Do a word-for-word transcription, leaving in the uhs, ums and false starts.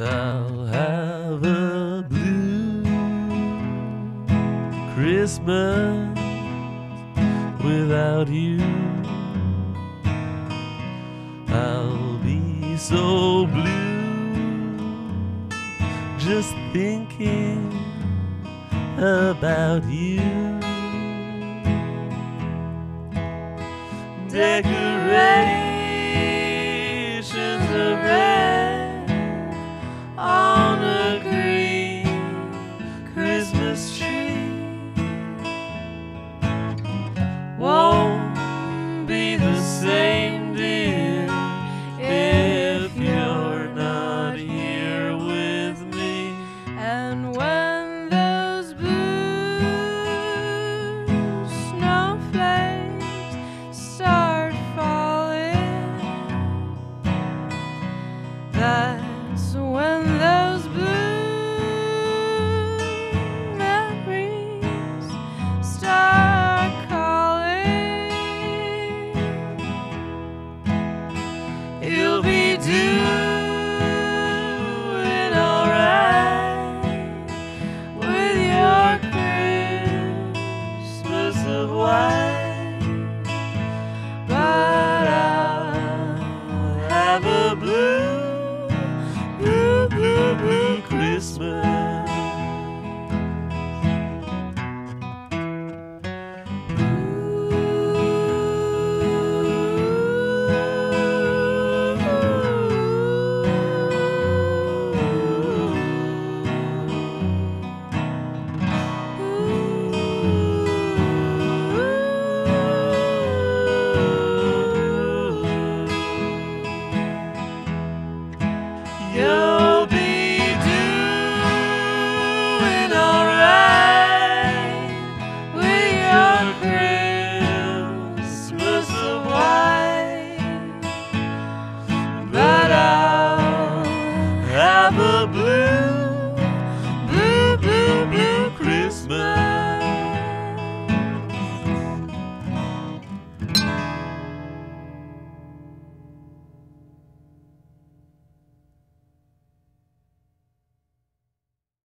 I'll have a blue Christmas without you. I'll be so blue just thinking about you. Decorate